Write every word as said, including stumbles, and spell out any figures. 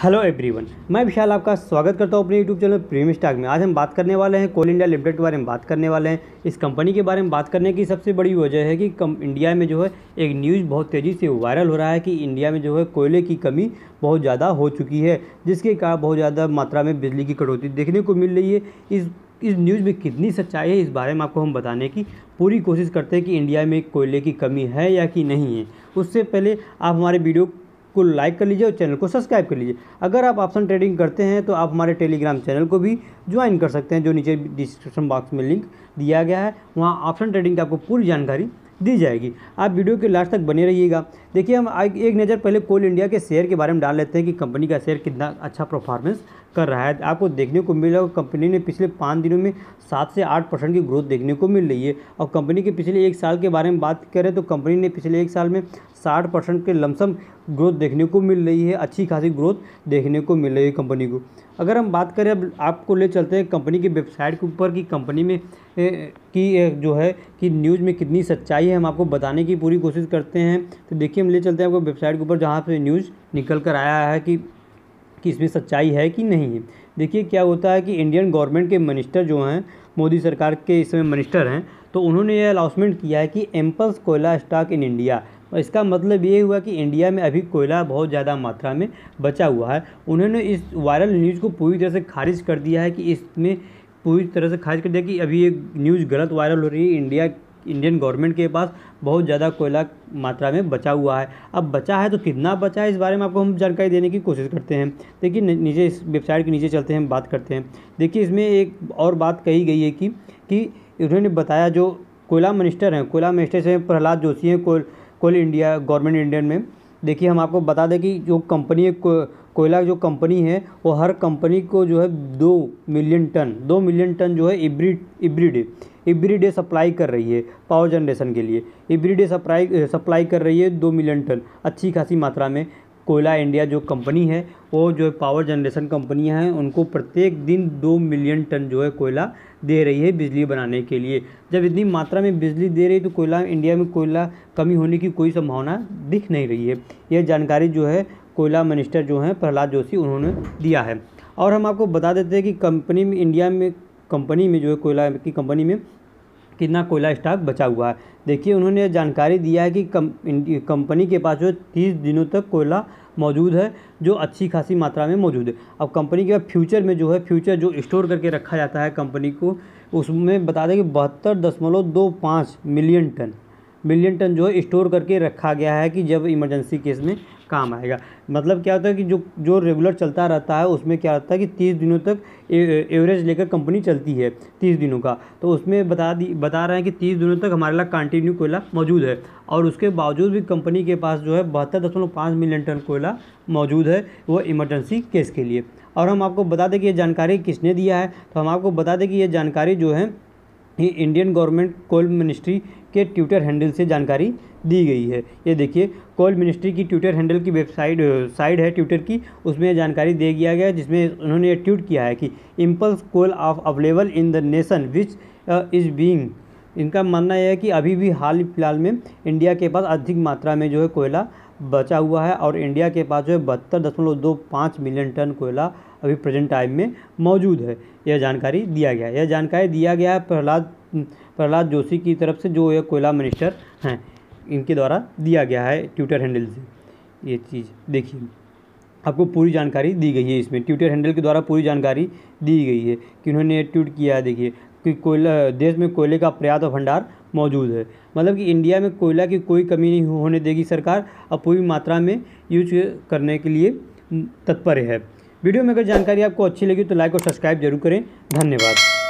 Hello everyone, मैं विशाल आपका स्वागत करता हूं अपने यूट्यूब चैनल प्रीमियम स्टॉक में। आज हम बात करने वाले हैं कोल इंडिया लिमिटेड के बारे में बात करने वाले हैं। इस कंपनी के बारे में बात करने की सबसे बड़ी वजह है कि कम इंडिया में जो है एक न्यूज़ बहुत तेज़ी से वायरल हो रहा है कि इंडिया में जो है कोयले की कमी बहुत ज़्यादा हो चुकी है, जिसके कारण बहुत ज़्यादा मात्रा में बिजली की कटौती देखने को मिल रही है। इस इस न्यूज़ में कितनी सच्चाई है इस बारे में आपको हम बताने की पूरी कोशिश करते हैं कि इंडिया में कोयले की कमी है या कि नहीं है। उससे पहले आप हमारे वीडियो को लाइक कर लीजिए और चैनल को सब्सक्राइब कर लीजिए। अगर आप ऑप्शन ट्रेडिंग करते हैं तो आप हमारे टेलीग्राम चैनल को भी ज्वाइन कर सकते हैं, जो नीचे डिस्क्रिप्शन बॉक्स में लिंक दिया गया है। वहाँ ऑप्शन ट्रेडिंग की आपको पूरी जानकारी दी जाएगी। आप वीडियो के लास्ट तक बने रहिएगा। देखिए, हम एक नज़र पहले कोल इंडिया के शेयर के बारे में डाल लेते हैं कि कंपनी का शेयर कितना अच्छा परफॉर्मेंस कर रहा है। आपको देखने को मिल रहा है कंपनी ने पिछले पाँच दिनों में सात से आठ परसेंट की ग्रोथ देखने को मिल रही है। और कंपनी के पिछले एक साल के बारे में बात करें तो कंपनी ने पिछले एक साल में साठ परसेंट के लमसम ग्रोथ देखने को मिल रही है। अच्छी खासी ग्रोथ देखने को मिल रही है कंपनी को। अगर हम बात करें, अब आपको ले चलते हैं कंपनी की वेबसाइट के ऊपर कि कंपनी में ए, की ए, जो है कि न्यूज़ में कितनी सच्चाई है, हम आपको बताने की पूरी कोशिश करते हैं। तो देखिए, हम ले चलते हैं आपको वेबसाइट के ऊपर जहाँ पर न्यूज़ निकल कर आया है कि कि इसमें सच्चाई है कि नहीं है। देखिए क्या होता है कि इंडियन गवर्नमेंट के मिनिस्टर जो हैं, मोदी सरकार के इस समय मिनिस्टर हैं, तो उन्होंने यह अनाउंसमेंट किया है कि एम्पल्स कोयला स्टॉक इन इंडिया। और इसका मतलब ये हुआ कि इंडिया में अभी कोयला बहुत ज़्यादा मात्रा में बचा हुआ है। उन्होंने इस वायरल न्यूज़ को पूरी तरह से खारिज कर दिया है कि इसमें पूरी तरह से खारिज कर दिया कि अभी ये न्यूज़ गलत वायरल हो रही है। इंडिया इंडियन गवर्नमेंट के पास बहुत ज़्यादा कोयला मात्रा में बचा हुआ है। अब बचा है तो कितना बचा है इस बारे में आपको हम जानकारी देने की कोशिश करते हैं। देखिए, नीचे इस वेबसाइट के नीचे चलते हैं, बात करते हैं। देखिए, इसमें एक और बात कही गई है कि कि उन्होंने बताया, जो कोयला मिनिस्टर हैं, कोयला मिनिस्टर से प्रहलाद जोशी हैं coal coal India government Indian में। देखिए, हम आपको बता दें कि जो कंपनी है को, कोयला जो कंपनी है वो हर कंपनी को जो है दो मिलियन टन दो मिलियन टन जो है every every day every day supply कर रही है पावर जनरेशन के लिए। एवरी डे सप्लाई सप्लाई कर रही है दो मिलियन टन। अच्छी खासी मात्रा में कोयला इंडिया जो कंपनी है, वो जो पावर जनरेशन कंपनियां हैं, उनको प्रत्येक दिन दो मिलियन टन जो है कोयला दे रही है बिजली बनाने के लिए। जब इतनी मात्रा में बिजली दे रही है तो कोयला इंडिया में कोयला कमी होने की कोई संभावना दिख नहीं रही है। यह जानकारी जो है कोयला मिनिस्टर जो हैं प्रहलाद जोशी, उन्होंने दिया है। और हम आपको बता देते हैं कि कंपनी में इंडिया में कंपनी में जो है कोयला की कंपनी में कितना कोयला स्टॉक बचा हुआ है। देखिए, उन्होंने जानकारी दिया है कि कंपनी के पास जो तीस दिनों तक कोयला मौजूद है, जो अच्छी खासी मात्रा में मौजूद है। अब कंपनी के फ्यूचर में जो है फ्यूचर जो स्टोर करके रखा जाता है कंपनी को, उसमें बता दें कि बहत्तर दशमलव दो पाँच मिलियन टन मिलियन टन जो है स्टोर करके रखा गया है कि जब इमरजेंसी केस में काम आएगा। मतलब क्या होता है कि जो जो रेगुलर चलता रहता है उसमें क्या होता है कि तीस दिनों तक ए, एवरेज लेकर कंपनी चलती है तीस दिनों का। तो उसमें बता दी बता रहे हैं कि तीस दिनों तक हमारे लिए कंटिन्यू कोयला मौजूद है, और उसके बावजूद भी कंपनी के पास जो है बहत्तर दशमलव पाँच मिलियन टन कोयला मौजूद है, वो इमरजेंसी केस के लिए। और हम आपको बता दें कि ये जानकारी किसने दिया है, तो हम आपको बता दें कि ये जानकारी जो है ये इंडियन गवर्नमेंट कोल मिनिस्ट्री के ट्विटर हैंडल से जानकारी दी गई है। ये देखिए, कोल मिनिस्ट्री की ट्विटर हैंडल की वेबसाइट साइट है ट्विटर की, उसमें जानकारी दे दिया गया है, जिसमें उन्होंने ट्वीट किया है कि impulse coal of available in the nation which is being. इनका मानना यह है कि अभी भी हाल फिलहाल में इंडिया के पास अधिक मात्रा में जो है कोयला बचा हुआ है, और इंडिया के पास जो है बहत्तर दशमलव दो पाँच मिलियन टन कोयला अभी प्रेजेंट टाइम में मौजूद है। यह जानकारी दिया गया है यह जानकारी दिया गया है प्रहलाद प्रहलाद जोशी की तरफ से, जो यह कोयला मिनिस्टर हैं, इनके द्वारा दिया गया है ट्विटर हैंडल से। ये चीज़ देखिए, आपको पूरी जानकारी दी गई है इसमें, ट्विटर हैंडल के द्वारा पूरी जानकारी दी गई है कि उन्होंने ट्वीट किया है। देखिए कि कोयला देश में कोयले का पर्याप्त भंडार मौजूद है, मतलब कि इंडिया में कोयला की कोई कमी नहीं होने देगी सरकार, और पूरी मात्रा में यूज करने के लिए तत्पर है। वीडियो में अगर जानकारी आपको अच्छी लगी तो लाइक और सब्सक्राइब जरूर करें। धन्यवाद।